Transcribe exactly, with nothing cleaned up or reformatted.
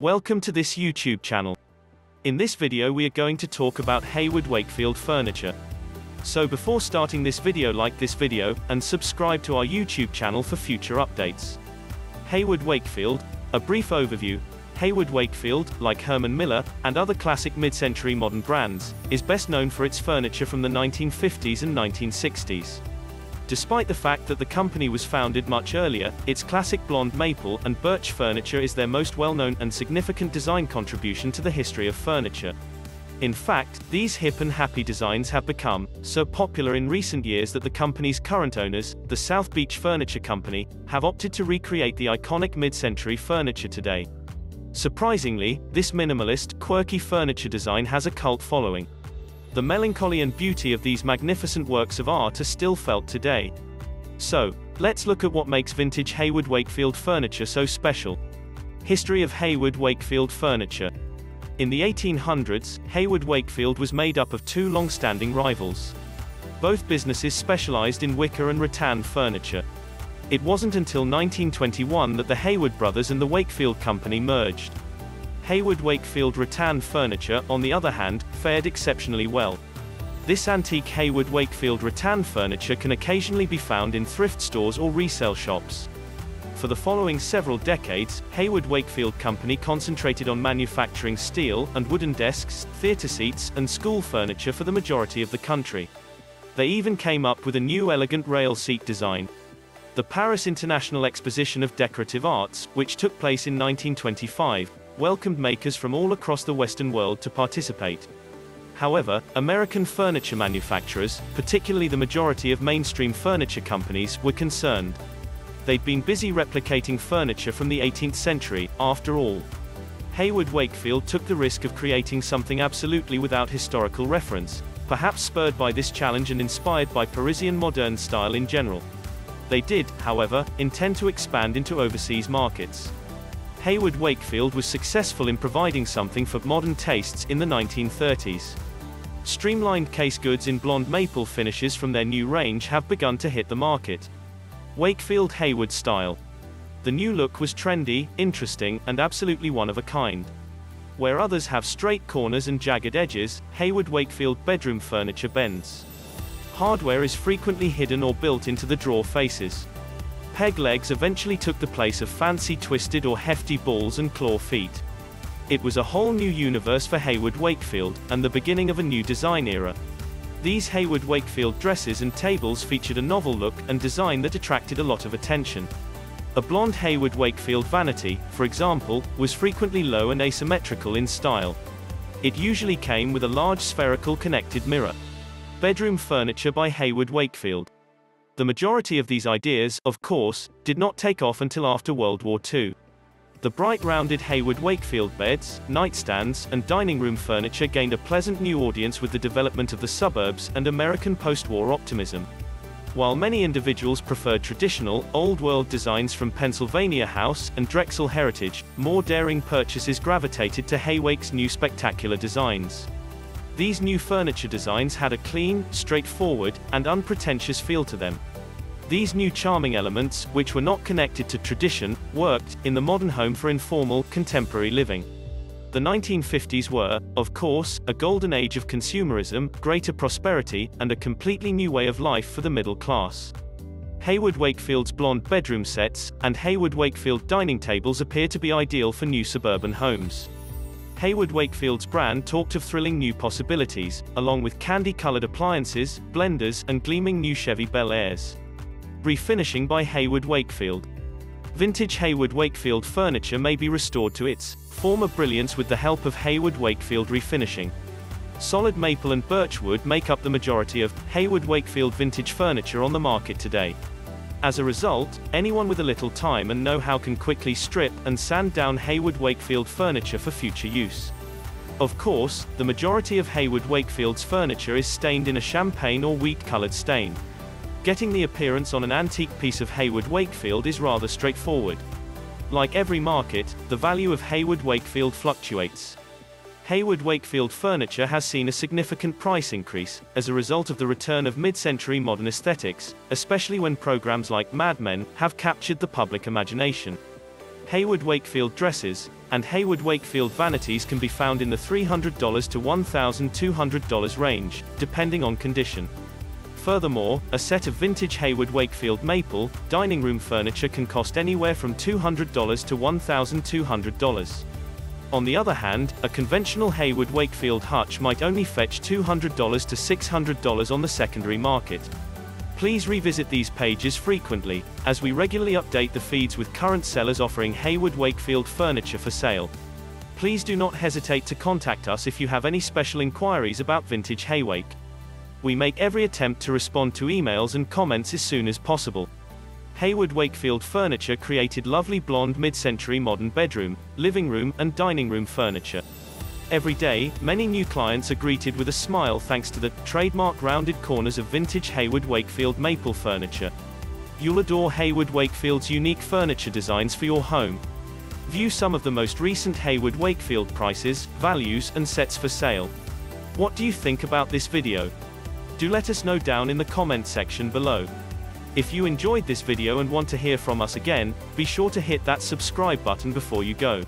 Welcome to this YouTube channel. In this video we are going to talk about Heywood Wakefield furniture. So before starting this video, like this video, and subscribe to our YouTube channel for future updates. Heywood Wakefield, a brief overview. Heywood Wakefield, like Herman Miller, and other classic mid-century modern brands, is best known for its furniture from the nineteen fifties and nineteen sixties. Despite the fact that the company was founded much earlier, its classic blonde maple and birch furniture is their most well-known and significant design contribution to the history of furniture. In fact, these hip and happy designs have become so popular in recent years that the company's current owners, the South Beach Furniture Company, have opted to recreate the iconic mid-century furniture today. Surprisingly, this minimalist, quirky furniture design has a cult following. The melancholy and beauty of these magnificent works of art are still felt today. So, let's look at what makes vintage Heywood Wakefield furniture so special. History of Heywood Wakefield furniture. In the eighteen hundreds, Heywood Wakefield was made up of two long-standing rivals. Both businesses specialized in wicker and rattan furniture. It wasn't until nineteen twenty-one that the Heywood brothers and the Wakefield Company merged. Heywood Wakefield rattan furniture, on the other hand, fared exceptionally well. This antique Heywood Wakefield rattan furniture can occasionally be found in thrift stores or resale shops. For the following several decades, Heywood Wakefield Company concentrated on manufacturing steel and wooden desks, theater seats, and school furniture for the majority of the country. They even came up with a new elegant rail seat design. The Paris International Exposition of Decorative Arts, which took place in nineteen twenty-five, welcomed makers from all across the Western world to participate. However, American furniture manufacturers, particularly the majority of mainstream furniture companies, were concerned. They'd been busy replicating furniture from the eighteenth century, after all. Heywood Wakefield took the risk of creating something absolutely without historical reference, perhaps spurred by this challenge and inspired by Parisian modern style in general. They did, however, intend to expand into overseas markets. Heywood Wakefield was successful in providing something for modern tastes in the nineteen thirties. Streamlined case goods in blonde maple finishes from their new range have begun to hit the market. Wakefield Heywood style. The new look was trendy, interesting, and absolutely one of a kind. Where others have straight corners and jagged edges, Heywood Wakefield bedroom furniture bends. Hardware is frequently hidden or built into the drawer faces. Peg legs eventually took the place of fancy twisted or hefty balls and claw feet. It was a whole new universe for Heywood Wakefield, and the beginning of a new design era. These Heywood Wakefield dresses and tables featured a novel look and design that attracted a lot of attention. A blonde Heywood Wakefield vanity, for example, was frequently low and asymmetrical in style. It usually came with a large spherical connected mirror. Bedroom furniture by Heywood Wakefield. The majority of these ideas, of course, did not take off until after World War Two. The bright rounded Heywood Wakefield beds, nightstands, and dining room furniture gained a pleasant new audience with the development of the suburbs and American post-war optimism. While many individuals preferred traditional, old-world designs from Pennsylvania House and Drexel Heritage, more daring purchases gravitated to Heywake's new spectacular designs. These new furniture designs had a clean, straightforward, and unpretentious feel to them. These new charming elements, which were not connected to tradition, worked in the modern home for informal, contemporary living. The nineteen fifties were, of course, a golden age of consumerism, greater prosperity, and a completely new way of life for the middle class. Heywood Wakefield's blonde bedroom sets and Heywood Wakefield dining tables appear to be ideal for new suburban homes. Heywood Wakefield's brand talked of thrilling new possibilities, along with candy-colored appliances, blenders, and gleaming new Chevy Bel Airs. Refinishing by Heywood Wakefield. Vintage Heywood Wakefield furniture may be restored to its former brilliance with the help of Heywood Wakefield refinishing. Solid maple and birch wood make up the majority of Heywood Wakefield vintage furniture on the market today. As a result, anyone with a little time and know-how can quickly strip and sand down Heywood Wakefield furniture for future use. Of course, the majority of Heywood Wakefield's furniture is stained in a champagne or wheat-colored stain. Getting the appearance on an antique piece of Heywood Wakefield is rather straightforward. Like every market, the value of Heywood Wakefield fluctuates. Heywood Wakefield furniture has seen a significant price increase, as a result of the return of mid-century modern aesthetics, especially when programs like Mad Men have captured the public imagination. Heywood Wakefield dresses, and Heywood Wakefield vanities can be found in the three hundred to one thousand two hundred dollars range, depending on condition. Furthermore, a set of vintage Heywood Wakefield maple dining room furniture can cost anywhere from two hundred to twelve hundred dollars. On the other hand, a conventional Heywood Wakefield hutch might only fetch two hundred to six hundred dollars on the secondary market. Please revisit these pages frequently, as we regularly update the feeds with current sellers offering Heywood Wakefield furniture for sale. Please do not hesitate to contact us if you have any special inquiries about vintage Heywake. We make every attempt to respond to emails and comments as soon as possible. Heywood Wakefield Furniture created lovely blonde mid-century modern bedroom, living room, and dining room furniture. Every day, many new clients are greeted with a smile thanks to the trademark rounded corners of vintage Heywood Wakefield maple furniture. You'll adore Heywood Wakefield's unique furniture designs for your home. View some of the most recent Heywood Wakefield prices, values, and sets for sale. What do you think about this video? Do let us know down in the comment section below. If you enjoyed this video and want to hear from us again, be sure to hit that subscribe button before you go.